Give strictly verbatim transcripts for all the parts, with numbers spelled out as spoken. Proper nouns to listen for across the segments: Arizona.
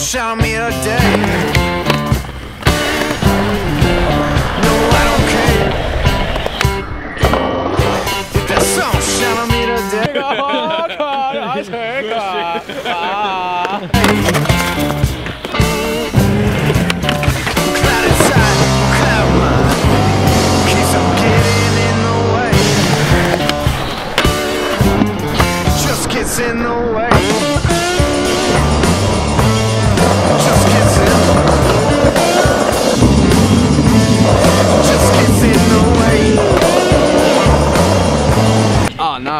Show me a day.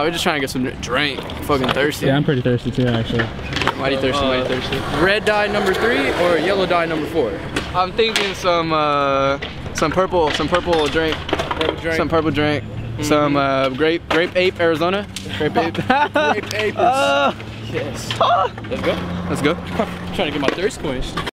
We're just trying to get some drink. I'm fucking thirsty. Yeah, I'm pretty thirsty too, actually. Mighty thirsty, uh, mighty thirsty. Red dye number three or yellow dye number four? I'm thinking some uh, some purple, some purple drink, purple drink. some purple drink, mm-hmm. some uh, grape, grape ape Arizona, grape ape. Grape ape. Uh, yes. Let's go. Let's go. I'm trying to get my thirst quenched.